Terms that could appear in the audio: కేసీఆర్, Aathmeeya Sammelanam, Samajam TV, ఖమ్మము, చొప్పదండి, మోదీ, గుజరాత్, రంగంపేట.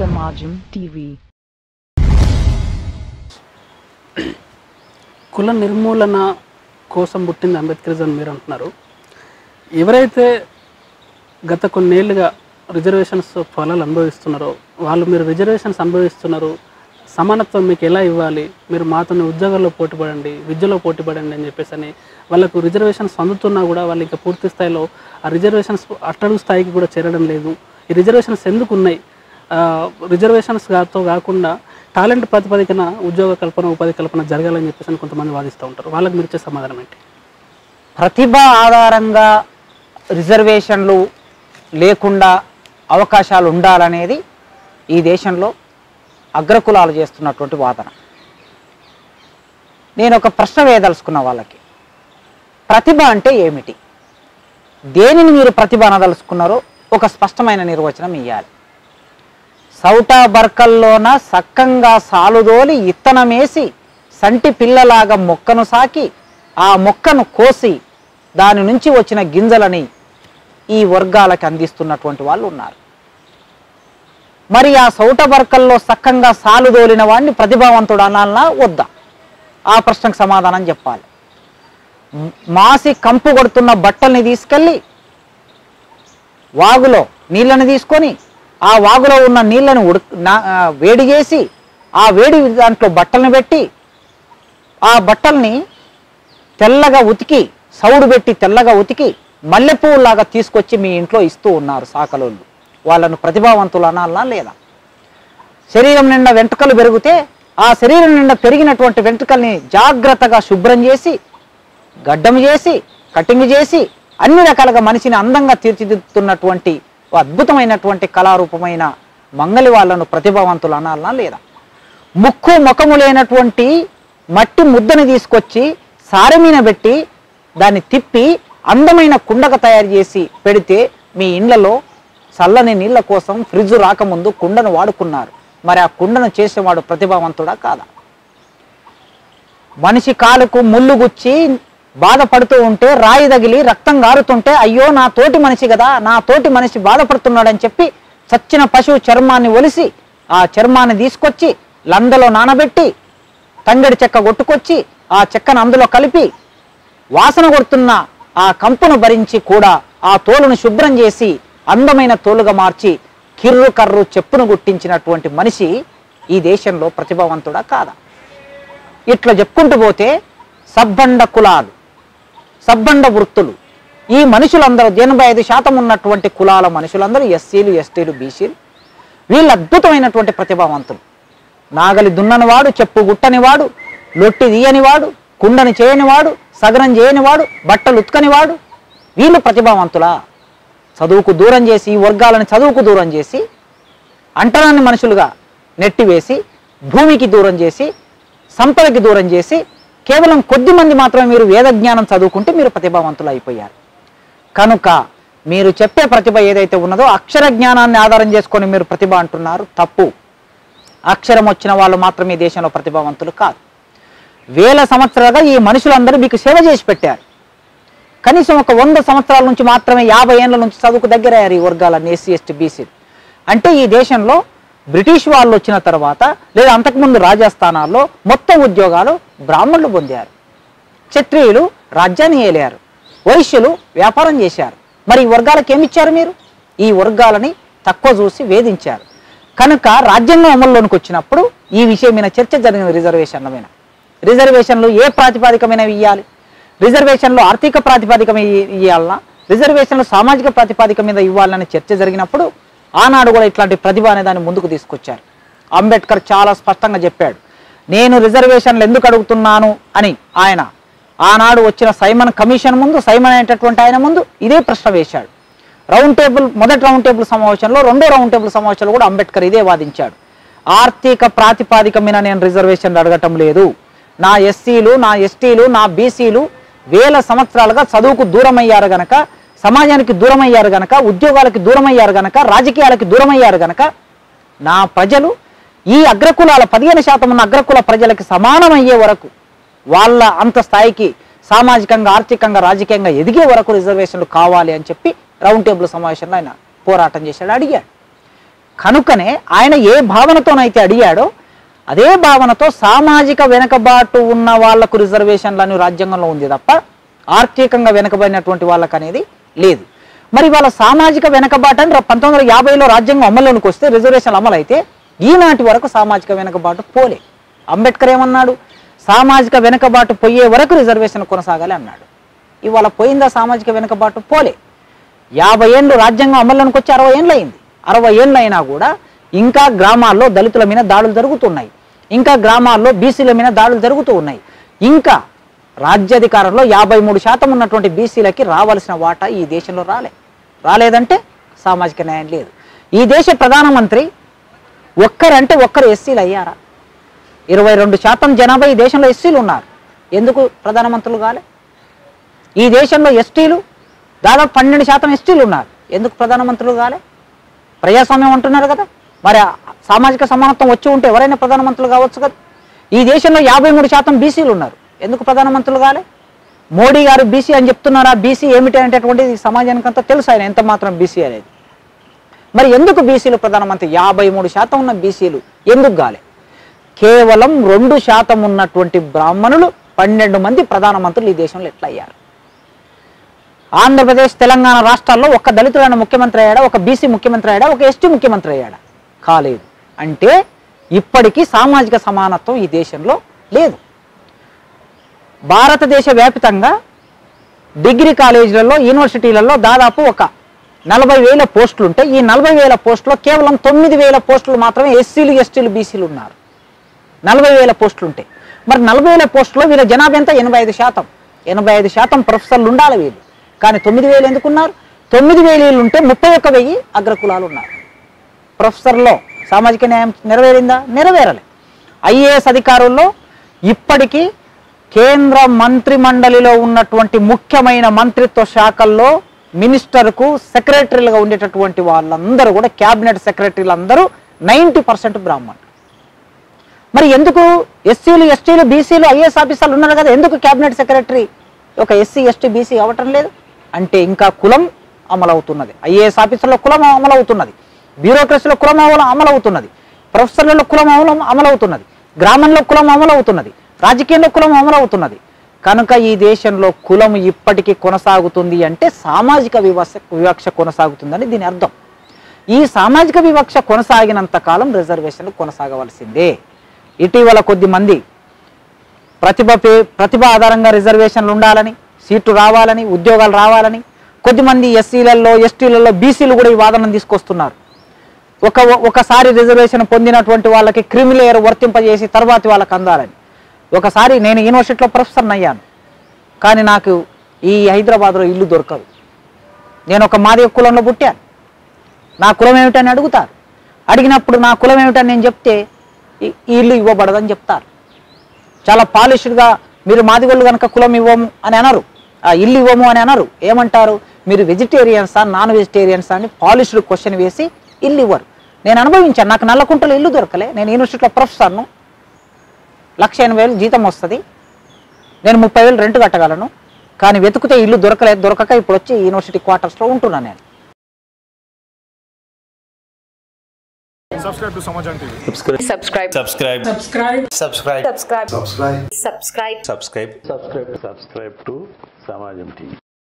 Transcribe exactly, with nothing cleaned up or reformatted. Samajam T V. కుల నిర్మూలన కోసం పుట్టింది అంబేద్కరిజం అని మీరు అంటున్నారు. ఎవరైతే గత కొన్నేళ్లుగా రిజర్వేషన్స్ ఫలాలు అనుభవిస్తున్నారో వాళ్ళు, మీరు రిజర్వేషన్స్ అనుభవిస్తున్నారు, సమానత్వం మీకు ఎలా ఇవ్వాలి, మీరు మాతోనే ఉద్యోగాల్లో పోటీపడండి, విద్యలో పోటీపడండి అని చెప్పేసి అని వాళ్ళకు రిజర్వేషన్స్ అందుతున్నా కూడా వాళ్ళు ఇంకా పూర్తి స్థాయిలో ఆ రిజర్వేషన్స్ అట్టడుగు స్థాయికి కూడా చేరడం లేదు. ఈ రిజర్వేషన్స్ ఎందుకు ఉన్నాయి? రిజర్వేషన్స్ కాతో కాకుండా టాలెంట్ ప్రాతిపదికన ఉద్యోగ కల్పన, ఉపాధి కల్పన జరగాలని చెప్పేసి కొంతమంది వాదిస్తూ ఉంటారు. వాళ్ళకి మీరు ఇచ్చే సమాధానం ఏంటి? ప్రతిభ ఆధారంగా రిజర్వేషన్లు లేకుండా అవకాశాలు ఉండాలనేది ఈ దేశంలో అగ్రకులాలు చేస్తున్నటువంటి వాదన. నేను ఒక ప్రశ్న వేయదలుచుకున్న వాళ్ళకి, ప్రతిభ అంటే ఏమిటి, దేనిని మీరు ప్రతిభ అనదలుచుకున్నారో ఒక స్పష్టమైన నిర్వచనం ఇవ్వాలి. సౌటా బర్కల్లోన సక్కంగా సాలుదోలి ఇత్తనమేసి సంటి పిల్లలాగా మొక్కను సాకి ఆ మొక్కను కోసి దాని నుంచి వచ్చిన గింజలని ఈ వర్గాలకు అందిస్తున్నటువంటి వాళ్ళు ఉన్నారు. మరి ఆ సౌట బర్కల్లో సక్కంగా సాలుదోలిన వాడిని ప్రతిభావంతుడు అనాలన్నా వద్దా? ఆ ప్రశ్నకు సమాధానం చెప్పాలి. మాసి కంపు కొడుతున్న బట్టల్ని తీసుకెళ్ళి వాగులో నీళ్ళని తీసుకొని ఆ వాగులో ఉన్న నీళ్ళని ఉడు వేడి చేసి ఆ వేడి దాంట్లో బట్టల్ని పెట్టి ఆ బట్టల్ని తెల్లగా ఉతికి సౌడు పెట్టి తెల్లగా ఉతికి మల్లెపూలాగా తీసుకొచ్చి మీ ఇంట్లో ఇస్తూ ఉన్నారు సాకలోళ్ళు. వాళ్ళను ప్రతిభావంతులు అనాలనా లేదా? శరీరం నిండా వెంట్రుకలు పెరిగితే ఆ శరీరం నిండా పెరిగినటువంటి వెంట్రుకల్ని జాగ్రత్తగా శుభ్రం చేసి గడ్డం చేసి కటింగ్ చేసి అన్ని రకాలుగా మనిషిని అందంగా తీర్చిదిద్దుతున్నటువంటి అద్భుతమైనటువంటి కళారూపమైన మంగలి వాళ్ళను ప్రతిభావంతులు అనాలనా లేదా? ముక్కు ముఖము లేనటువంటి మట్టి ముద్దని తీసుకొచ్చి సారమీన పెట్టి దాన్ని తిప్పి అందమైన కుండగా తయారు చేసి పెడితే మీ ఇండ్లలో చల్లని నీళ్ళ కోసం ఫ్రిడ్జ్ రాకముందు కుండను వాడుకున్నారు. మరి ఆ కుండను చేసేవాడు ప్రతిభావంతుడా కాదా? మనిషి కాలుకు ముళ్ళు గుచ్చి బాధపడుతూ ఉంటే రాయి తగిలి రక్తం గారుతుంటే అయ్యో నా తోటి మనిషి కదా, నా తోటి మనిషి బాధపడుతున్నాడని చెప్పి చచ్చిన పశువు చర్మాన్ని ఒలిసి ఆ చర్మాన్ని తీసుకొచ్చి లందలో నానబెట్టి తంగడి చెక్క కొట్టుకొచ్చి ఆ చెక్కను అందులో కలిపి వాసన కొడుతున్న ఆ కంపును భరించి కూడా ఆ తోలును శుభ్రం చేసి అందమైన తోలుగా మార్చి కిర్రు కర్రు చెప్పును గుట్టించినటువంటి మనిషి ఈ దేశంలో ప్రతిభావంతుడా కాదా? ఇట్లా చెప్పుకుంటూ పోతే సబ్బండ కులాలు, సబ్బండ వృత్తులు, ఈ మనుషులందరూ ఎనభై ఐదు శాతం ఉన్నటువంటి కులాల మనుషులందరూ ఎస్సీలు, ఎస్టీలు, బీసీలు, వీళ్ళు అద్భుతమైనటువంటి ప్రతిభావంతులు. నాగలి దున్ననివాడు, చెప్పు గుట్టనివాడు, లొట్టి తీయనివాడు, కుండని చేయనివాడు, సగరం చేయనివాడు, బట్టలు ఉత్కనివాడు, వీళ్ళు ప్రతిభావంతులా? చదువుకు దూరం చేసి ఈ వర్గాలను చదువుకు దూరం చేసి అంటరాన్ని మనుషులుగా నెట్టివేసి భూమికి దూరం చేసి సంపదకి దూరం చేసి కేవలం కొద్ది మంది మాత్రమే మీరు వేద జ్ఞానం చదువుకుంటే మీరు ప్రతిభావంతులు అయిపోయారు. కనుక మీరు చెప్పే ప్రతిభ ఏదైతే ఉన్నదో అక్షర జ్ఞానాన్ని ఆధారం చేసుకొని మీరు ప్రతిభ అంటున్నారు, తప్పు. అక్షరం వచ్చిన వాళ్ళు మాత్రమే దేశంలో ప్రతిభావంతులు కాదు. వేల సంవత్సరాలుగా ఈ మనుషులందరూ మీకు సేవ చేసి పెట్టారు. కనీసం ఒక వంద సంవత్సరాల నుంచి మాత్రమే యాభై ఏళ్ళ నుంచి చదువుకు దగ్గరయ్యారు ఈ వర్గాలన్నీ, ఎస్సీ, ఎస్టీ, బీసీలు. అంటే ఈ దేశంలో బ్రిటిష్ వాళ్ళు వచ్చిన తర్వాత లేదా అంతకుముందు రాజస్థానాల్లో మొత్తం ఉద్యోగాలు బ్రాహ్మణులు పొందారు, క్షత్రియులు రాజ్యాన్ని ఏలారు, వైశ్యులు వ్యాపారం చేశారు. మరి ఈ వర్గాలకు ఏమిచ్చారు మీరు? ఈ వర్గాలని తక్కువ చూసి వేధించారు. కనుక రాజ్యాంగం అమల్లోనికి వచ్చినప్పుడు ఈ విషయమైన చర్చ జరిగిన రిజర్వేషన్ల మీద. రిజర్వేషన్లు ఏ ప్రాతిపాదికమైనవి ఇవ్వాలి? రిజర్వేషన్లు ఆర్థిక ప్రాతిపాదిక ఇవ్వాలన్నా, రిజర్వేషన్లు సామాజిక ప్రాతిపాదిక మీద ఇవ్వాలనే చర్చ జరిగినప్పుడు ఆనాడు కూడా ఇట్లాంటి ప్రతిభ అనే దాన్ని ముందుకు తీసుకొచ్చారు. అంబేద్కర్ చాలా స్పష్టంగా చెప్పాడు, నేను రిజర్వేషన్లు ఎందుకు అడుగుతున్నాను అని. ఆయన ఆనాడు వచ్చిన సైమన్ కమిషన్ ముందు, సైమన్ అనేటటువంటి ఆయన ముందు ఇదే ప్రశ్న వేశాడు. రౌండ్ టేబుల్, మొదటి రౌండ్ టేబుల్ సమావేశంలో, రెండో రౌండ్ టేబుల్ సమావేశంలో కూడా అంబేద్కర్ ఇదే వాదించాడు. ఆర్థిక ప్రాతిపాదిక మీద నేను రిజర్వేషన్లు అడగటం లేదు. నా ఎస్సీలు, నా ఎస్టీలు, నా బీసీలు వేల సంవత్సరాలుగా చదువుకు దూరమయ్యారు గనక, సమాజానికి దూరమయ్యారు గనక, ఉద్యోగాలకి దూరమయ్యారు గనక, రాజకీయాలకి దూరమయ్యారు గనక నా ప్రజలు ఈ అగ్రకులాల పదిహేను శాతం ఉన్న అగ్రకుల ప్రజలకి సమానమయ్యే వరకు, వాళ్ళ అంత స్థాయికి సామాజికంగా, ఆర్థికంగా, రాజకీయంగా ఎదిగే వరకు రిజర్వేషన్లు కావాలి అని చెప్పి రౌండ్ టేబుల్ సమావేశంలో ఆయన పోరాటం చేశాడు, అడిగాడు. కనుకనే ఆయన ఏ భావనతోనైతే అడిగాడో అదే భావనతో సామాజిక వెనకబాటు ఉన్న వాళ్ళకు రిజర్వేషన్లను రాజ్యాంగంలో ఉంది తప్ప ఆర్థికంగా వెనకబడినటువంటి వాళ్ళకి అనేది లేదు. మరి వాళ్ళ సామాజిక వెనకబాటు అంటే పంతొమ్మిది వందల యాభై లో రాజ్యాంగం అమలులోకి వస్తే రిజర్వేషన్లు అమలైతే ఈనాటి వరకు సామాజిక వెనకబాటు పోలే. అంబేద్కర్ ఏమన్నాడు? సామాజిక వెనకబాటు పోయే వరకు రిజర్వేషన్ కొనసాగాలి అన్నాడు. ఇవాళ పోయిందా సామాజిక వెనకబాటు? పోలే. యాభై ఏళ్ళు రాజ్యాంగం అమల్లోనికి వచ్చి అరవై ఏళ్ళు అయింది. అరవై ఏళ్ళు అయినా కూడా ఇంకా గ్రామాల్లో దళితుల మీద దాడులు జరుగుతున్నాయి, ఇంకా గ్రామాల్లో బీసీల మీద దాడులు జరుగుతూ ఉన్నాయి, ఇంకా రాజ్యాధికారంలో యాభై మూడు శాతం ఉన్నటువంటి బీసీలకి రావాల్సిన వాటా ఈ దేశంలో రాలే. రాలేదంటే సామాజిక న్యాయం లేదు. ఈ దేశ ప్రధానమంత్రి ఒక్కరంటే ఒక్కరు ఎస్సీలు అయ్యారా? ఇరవై రెండు శాతం జనాభా ఈ దేశంలో ఎస్సీలు ఉన్నారు. ఎందుకు ప్రధానమంత్రులు కాలే? ఈ దేశంలో ఎస్టీలు దాదాపు పన్నెండు శాతం ఎస్టీలు ఉన్నారు. ఎందుకు ప్రధానమంత్రులు కాలే? ప్రజాస్వామ్యం అంటున్నారు కదా, మరి సామాజిక సమానత్వం వచ్చి ఉంటే ఎవరైనా ప్రధానమంత్రులు కావచ్చు కదా. ఈ దేశంలో యాభై మూడు శాతం బీసీలు ఉన్నారు. ఎందుకు ప్రధానమంత్రులు కాలే? మోడీ గారు బీసీ అని చెప్తున్నారా? బీసీ ఏమిటి అనేటటువంటిది సమాజానికి అంతా తెలుసు ఆయన ఎంత మాత్రం బీసీ అనేది. మరి ఎందుకు బీసీలు ప్రధానమంత్రి? యాభై మూడు శాతం ఉన్న బీసీలు ఎందుకు కాలే? కేవలం రెండు శాతం ఉన్నటువంటి బ్రాహ్మణులు పన్నెండు మంది ప్రధానమంత్రులు ఈ దేశంలో ఎట్లా అయ్యారు? ఆంధ్రప్రదేశ్ తెలంగాణ రాష్ట్రాల్లో ఒక్క దళితుడైన ముఖ్యమంత్రి అయ్యాడా? ఒక బీసీ ముఖ్యమంత్రి అయ్యాడా? ఒక ఎస్టీ ముఖ్యమంత్రి అయ్యాడా? కాలేదు. అంటే ఇప్పటికీ సామాజిక సమానత్వం ఈ దేశంలో లేదు. భారతదేశ వ్యాప్తంగా డిగ్రీ కాలేజీలలో యూనివర్సిటీలలో దాదాపు ఒక నలభై వేల పోస్టులు ఉంటాయి. ఈ నలభై వేల పోస్టులో కేవలం తొమ్మిది వేల పోస్టులు మాత్రమే ఎస్సీలు ఎస్టీలు బీసీలు ఉన్నారు. నలభై వేల పోస్టులు ఉంటాయి. మరి నలభై వేల పోస్టులో వీళ్ళ జనాభా ఎంత? ఎనభై ఐదు శాతం ఎనభై ఐదు శాతం ప్రొఫెసర్లు ఉండాలి వీళ్ళు. కానీ తొమ్మిది వేలు ఎందుకున్నారు? తొమ్మిది వేలు ఉంటే ముప్పై ఒక్క వెయ్యి అగ్రకులాలు ఉన్నారు. ప్రొఫెసర్లో సామాజిక న్యాయం నెరవేరిందా? నెరవేరలే. ఐఏఎస్ అధికారుల్లో ఇప్పటికీ కేంద్ర మంత్రి మండలిలో ఉన్నటువంటి ముఖ్యమైన మంత్రిత్వ శాఖల్లో మినిస్టర్కు సెక్రటరీలుగా ఉండేటటువంటి వాళ్ళందరూ కూడా క్యాబినెట్ సెక్రటరీలు అందరూ నైంటీ పర్సెంట్ బ్రాహ్మణులు. మరి ఎందుకు ఎస్సీలు ఎస్టీలు బీసీలు ఐఏఎస్ ఆఫీసర్లు ఉన్నారు కదా, ఎందుకు క్యాబినెట్ సెక్రటరీ ఒక ఎస్సీ ఎస్టీ బీసీ అవ్వటం లేదు? అంటే ఇంకా కులం అమలవుతున్నది. ఐఏఎస్ ఆఫీసర్లో కులం అమలవుతున్నది, బ్యూరోక్రసీలో కులం అమలవుతున్నది, ప్రొఫెసర్లలో కులం అమలవుతున్నది, గ్రామంలో కులం అమలవుతున్నది, రాజకీయంలో కులం అమలవుతున్నది. కనుక ఈ దేశంలో కులం ఇప్పటికీ కొనసాగుతుంది. అంటే సామాజిక వివక్ష వివక్ష కొనసాగుతుందని దీని అర్థం. ఈ సామాజిక వివక్ష కొనసాగినంత కాలం రిజర్వేషన్లు కొనసాగవలసిందే. ఇటీవల కొద్దిమంది ప్రతిభ ప్రతిభ ఆధారంగా రిజర్వేషన్లు ఉండాలని, సీట్లు రావాలని, ఉద్యోగాలు రావాలని కొద్దిమంది ఎస్సీలలో ఎస్టీలలో బీసీలు కూడా ఈ వాదనను తీసుకొస్తున్నారు. ఒక ఒకసారి రిజర్వేషన్ పొందినటువంటి వాళ్ళకి క్రిమిలేయర్ వర్తింపజేసి తర్వాత వాళ్ళకి అందాలని. ఒకసారి నేను యూనివర్సిటీలో ప్రొఫెసర్ని అయ్యాను, కానీ నాకు ఈ హైదరాబాద్లో ఇల్లు దొరకదు. నేను ఒక మాదిగ కులంలో పుట్టాను. నా కులం ఏమిటని అడుగుతారు. అడిగినప్పుడు నా కులం ఏమిటని నేను చెప్తే ఈ ఇల్లు ఇవ్వబడదని చెప్తారు. చాలా పాలిష్డ్గా మీరు మాదిగోళ్ళు కనుక కులం ఇవ్వము అని అనరు, ఆ ఇల్లు ఇవ్వము అని అనరు. ఏమంటారు? మీరు వెజిటేరియన్సా నాన్ వెజిటేరియన్సా అని పాలిష్డ్ క్వశ్చన్ వేసి ఇల్లు ఇవ్వరు. నేను అనుభవించాను. నాకు నల్లకుంటలో ఇల్లు దొరకలే. నేను యూనివర్సిటీలో ప్రొఫెసర్ను, లక్ష ఎనభై వేలు జీతం వస్తుంది, నేను ముప్పై వేలు రెంట్ కట్టగలను. కానీ వెతుకుతే ఇల్లు దొరకలేదు. దొరకక ఇప్పుడు వచ్చి యూనివర్సిటీ క్వార్టర్స్లో ఉంటున్నాను నేను. Subscribe to Samajam T V. Subscribe. Subscribe. Subscribe. Subscribe. Subscribe. Subscribe. Subscribe. Subscribe. Subscribe. Subscribe. Subscribe to Samajam T V.